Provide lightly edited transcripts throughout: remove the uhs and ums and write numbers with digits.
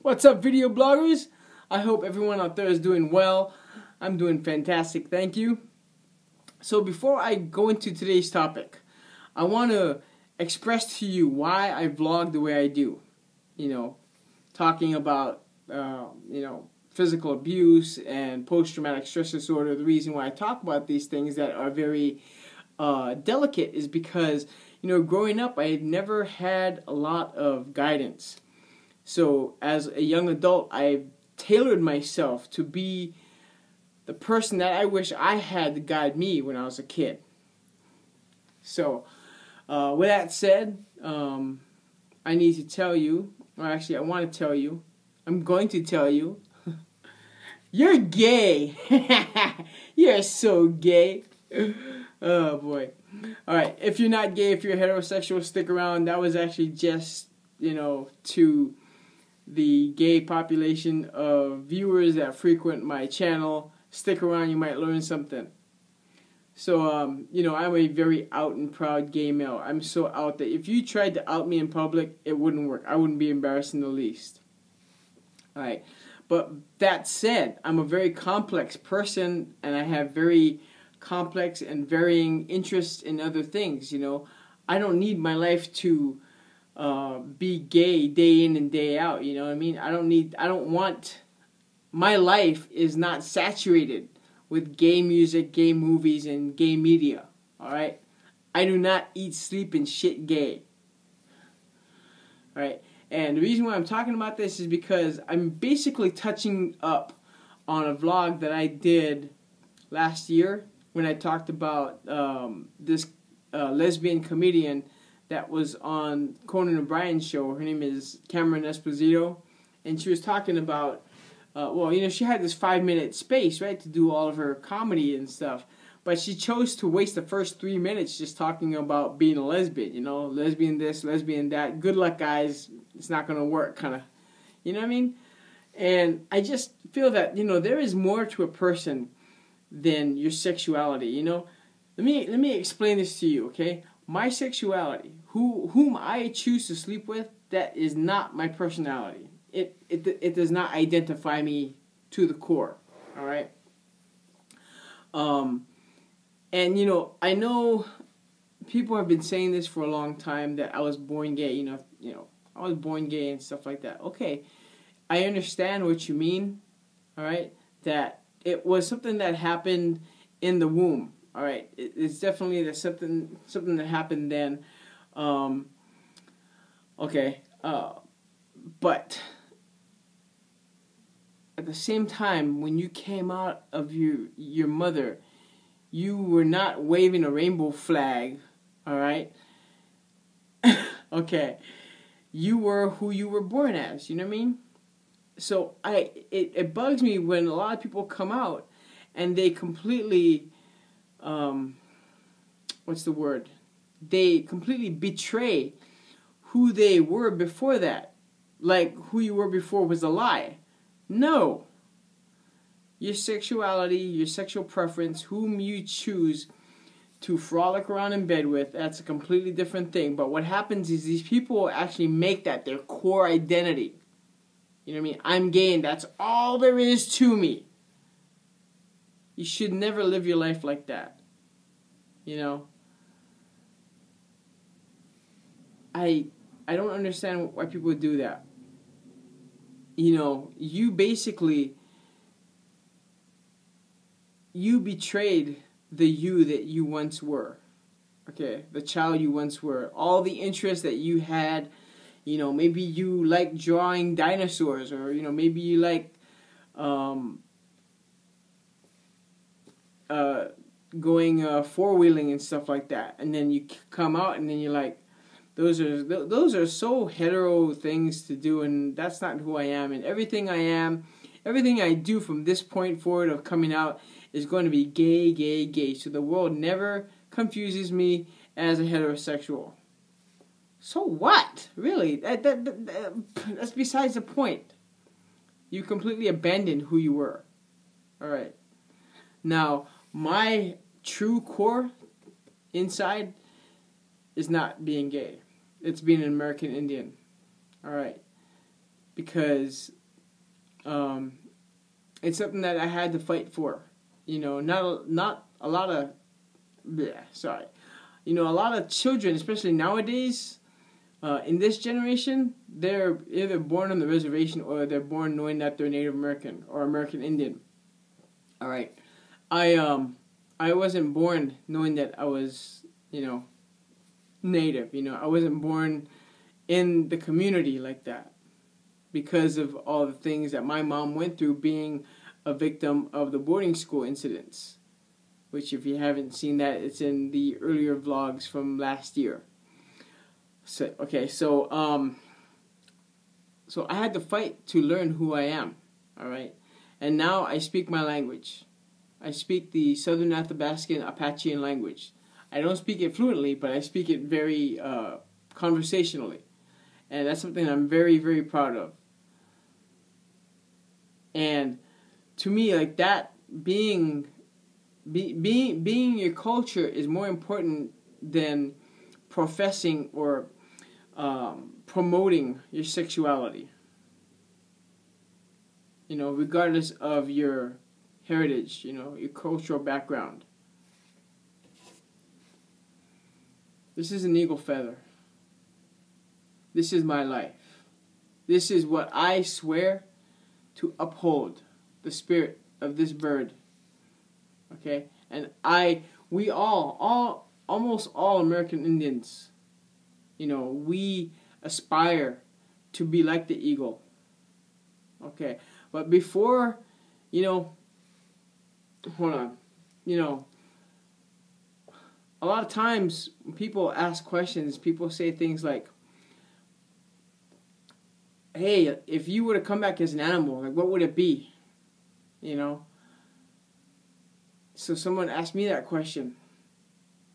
What's up, video bloggers? I hope everyone out there is doing well. I'm doing fantastic, thank you. So before I go into today's topic, I want to express to you why I vlog the way I do. You know, talking about, physical abuse and post-traumatic stress disorder. The reason why I talk about these things that are very delicate is because, you know, growing up, I never had a lot of guidance. So as a young adult, I tailored myself to be the person that I wish I had to guide me when I was a kid. So with that said, I need to tell you, or actually I want to tell you, I'm going to tell you, you're gay. You're so gay. Oh boy. Alright, if you're not gay, if you're heterosexual, stick around. That was actually just, you know, to the gay population of viewers that frequent my channel. Stick around, you might learn something. So, you know, I'm a very out and proud gay male. I'm so out that if you tried to out me in public, it wouldn't work. I wouldn't be embarrassed in the least. Alright, but that said, I'm a very complex person, and I have very complex and varying interests in other things, you know. I don't need my life to be gay day in and day out, you know what I mean? I don't want... My life is not saturated with gay music, gay movies, and gay media, alright? I do not eat, sleep, and shit gay. Alright, and the reason why I'm talking about this is because I'm basically touching up on a vlog that I did last year when I talked about this lesbian comedian that was on Conan O'Brien's show. Her name is Cameron Esposito, and she was talking about, well, you know, she had this 5-minute space, right, to do all of her comedy and stuff, but she chose to waste the first 3 minutes just talking about being a lesbian, you know, lesbian this, lesbian that, good luck guys, it's not going to work, kind of, you know what I mean? And I just feel that, you know, there is more to a person than your sexuality, you know? Let me explain this to you, okay? My sexuality, whom I choose to sleep with, that is not my personality. It does not identify me to the core, all right? And, you know, I know people have been saying this for a long time, that I was born gay, you know, I was born gay and stuff like that. Okay, I understand what you mean, all right? That it was something that happened in the womb, all right? It's definitely that something that happened then. But at the same time, when you came out of your mother, you were not waving a rainbow flag, all right? Okay, you were who you were born as, you know what I mean? So it bugs me when a lot of people come out and they completely, what's the word? They completely betray who they were before that. Like who you were before was a lie. No. Your sexuality, your sexual preference, whom you choose to frolic around in bed with, that's a completely different thing. But what happens is these people actually make that their core identity. You know what I mean? I'm gay and that's all there is to me. You should never live your life like that. You know? I don't understand why people do that. You know, you betrayed the you that you once were. Okay? The child you once were. All the interests that you had. You know, maybe you like drawing dinosaurs, or, you know, maybe you like going four-wheeling and stuff like that. And then you come out and then you're like, those are so hetero things to do, and that's not who I am. And everything I am, everything I do from this point forward of coming out is going to be gay, gay, gay. So the world never confuses me as a heterosexual. So what? Really? That's besides the point. You completely abandoned who you were. Alright. Now, my true core inside is not being gay. It's being an American Indian. Alright. because it's something that I had to fight for. You know, a lot of children, especially nowadays, in this generation, they're either born on the reservation or they're born knowing that they're Native American or American Indian. All right, I wasn't born knowing that I was, Native. I wasn't born in the community like that because of all the things that my mom went through being a victim of the boarding school incidents, which if you haven't seen that, it's in the earlier vlogs from last year. So I had to fight to learn who I am, all right? And now I speak my language. I speak the Southern Athabascan Apachean language. I don't speak it fluently, but I speak it very conversationally. And that's something I'm very, very proud of. And to me, like that, being your culture is more important than professing or promoting your sexuality. Regardless of your heritage, your cultural background. This is an eagle feather. This is my life. This is what I swear to uphold, the spirit of this bird. Okay, and almost all American Indians, we aspire to be like the eagle. Okay, but before, a lot of times people ask questions, people say things like, hey, if you were to come back as an animal, like what would it be? So someone asked me that question,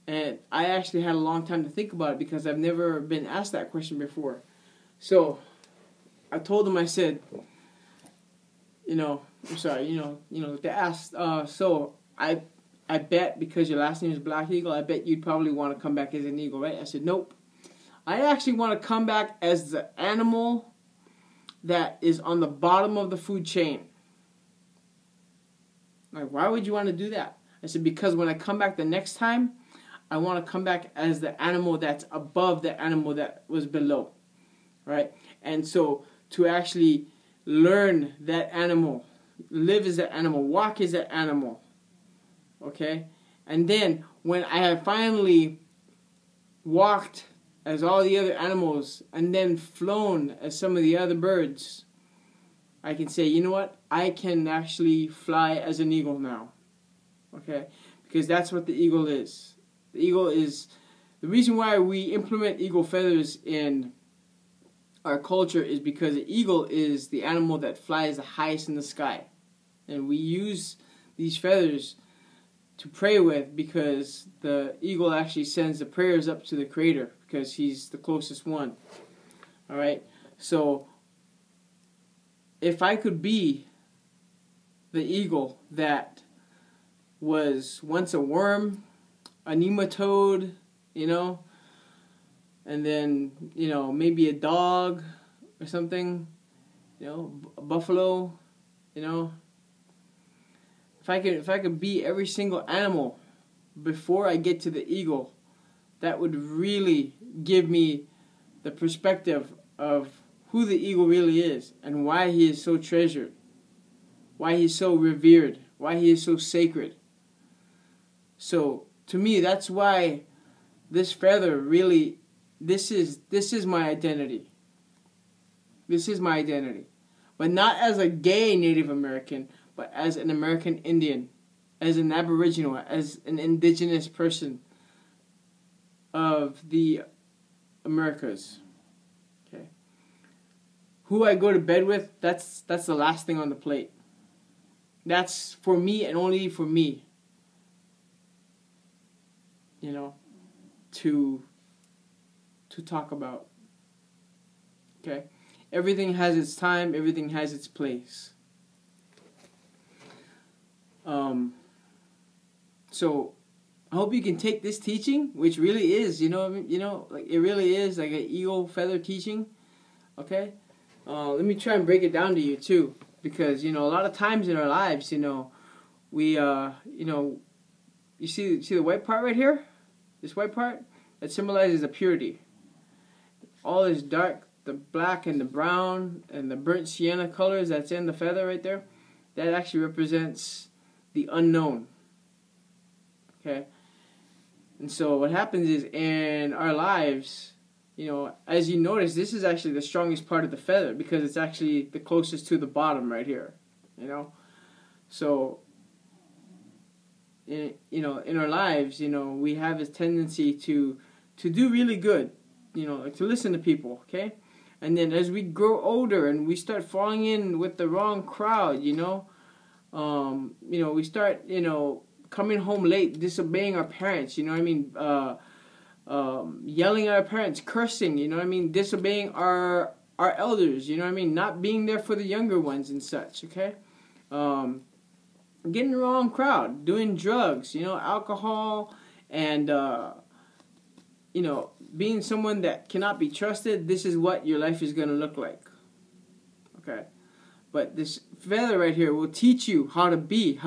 and I actually had a long time to think about it because I've never been asked that question before. So I told them, I said, they asked, so I bet because your last name is Black Eagle, I bet you'd probably want to come back as an eagle, right? I said, nope. I actually want to come back as the animal that is on the bottom of the food chain. Like, why would you want to do that? I said, because when I come back the next time, I want to come back as the animal that's above the animal that was below, right? And so to actually learn that animal, live as that animal, walk as that animal, okay? And then when I have finally walked as all the other animals and then flown as some of the other birds, I can say, you know what? I can actually fly as an eagle now, okay? Because that's what the eagle is. The eagle is the reason why we implement eagle feathers in our culture is because the eagle is the animal that flies the highest in the sky, and we use these feathers to pray with because the eagle actually sends the prayers up to the Creator because he's the closest one. All right, so if I could be the eagle that was once a worm, a nematode, and then, maybe a dog or something, a buffalo, If I could be every single animal before I get to the eagle, that would really give me the perspective of who the eagle really is and why he is so treasured, why he is so revered, why he is so sacred. So to me, that's why this feather really, this is my identity. This is my identity. But not as a gay Native American, but as an American Indian, as an Aboriginal, as an indigenous person of the Americas. Okay. Who I go to bed with, that's the last thing on the plate. That's for me and only for me. To talk about. Okay? Everything has its time, everything has its place. So I hope you can take this teaching, which really is, like it really is like an eagle feather teaching, okay? Let me try and break it down to you too, because a lot of times in our lives, we you see the white part right here, this white part that symbolizes the purity. All this dark, the black and the brown and the burnt sienna colors that's in the feather right there, that actually represents the unknown. Okay, and so what happens is in our lives, as you notice, this is actually the strongest part of the feather because it's actually the closest to the bottom right here. So in our lives, we have this tendency to do really good, like to listen to people, okay? And then as we grow older and we start falling in with the wrong crowd, we start, coming home late, disobeying our parents, yelling at our parents, cursing, disobeying our elders, not being there for the younger ones and such, okay? Getting the wrong crowd, doing drugs, alcohol, and, being someone that cannot be trusted. This is what your life is going to look like, okay? But this feather right here will teach you how to be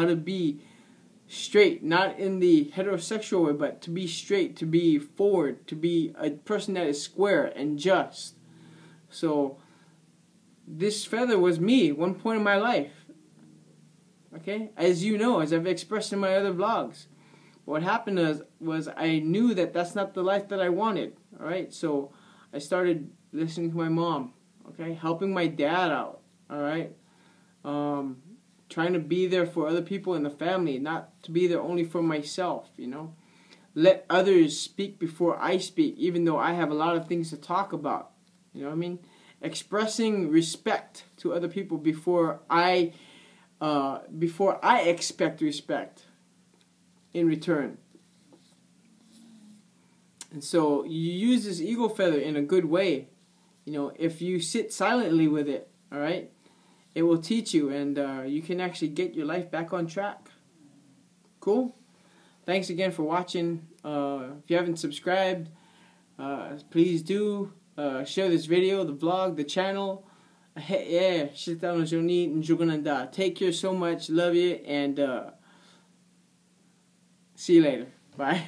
straight, not in the heterosexual way, but to be straight, to be forward, to be a person that is square and just. So this feather was me, one point in my life. Okay, as you know, as I've expressed in my other vlogs, what happened was I knew that that's not the life that I wanted. All right, so I started listening to my mom. Okay, helping my dad out. All right, trying to be there for other people in the family, not to be there only for myself. Let others speak before I speak, even though I have a lot of things to talk about. Expressing respect to other people before I expect respect in return. And so you use this eagle feather in a good way. If you sit silently with it, all right, it will teach you, and you can actually get your life back on track. Cool? Thanks again for watching. If you haven't subscribed, please do. Share this video, the vlog, the channel. Yeah, take care so much, love you, and see you later. Bye.